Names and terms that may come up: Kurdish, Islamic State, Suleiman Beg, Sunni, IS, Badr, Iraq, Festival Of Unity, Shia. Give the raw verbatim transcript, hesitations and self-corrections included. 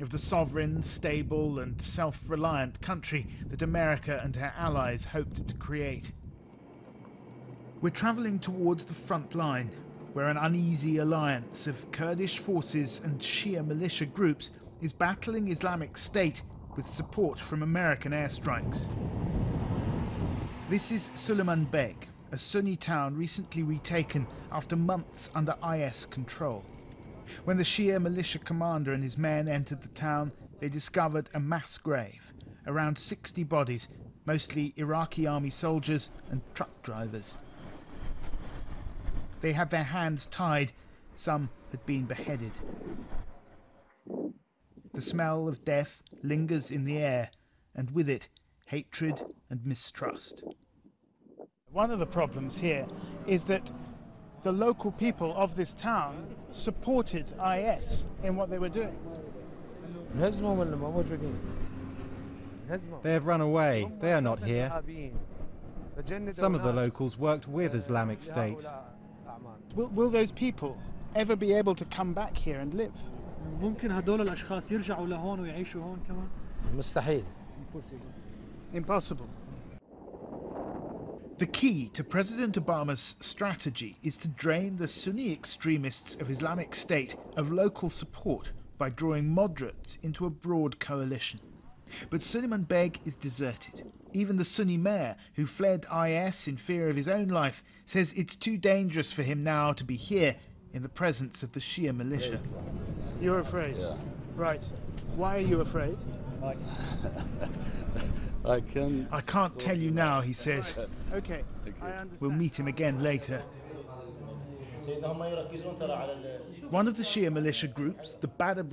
of the sovereign, stable, and self-reliant country that America and her allies hoped to create. We're travelling towards the front line, where an uneasy alliance of Kurdish forces and Shia militia groups is battling Islamic State with support from American airstrikes. This is Suleiman Beg, a Sunni town recently retaken after months under I S control. When the Shia militia commander and his men entered the town, they discovered a mass grave, around sixty bodies, mostly Iraqi army soldiers and truck drivers. They had their hands tied, some had been beheaded. The smell of death lingers in the air, and with it, hatred and mistrust. One of the problems here is that the local people of this town supported I S in what they were doing. They have run away. They are not here. Some of the locals worked with Islamic State. Will, will those people ever be able to come back here and live? Impossible. The key to President Obama's strategy is to drain the Sunni extremists of Islamic State of local support by drawing moderates into a broad coalition. But Suleiman Beg is deserted. Even the Sunni mayor, who fled I S in fear of his own life, says it's too dangerous for him now to be here in the presence of the Shia militia. You're afraid? Yeah. Right. Why are you afraid? I, I, can I can't tell you now, he says. Okay, I understand. We'll meet him again later. One of the Shia militia groups, the Badr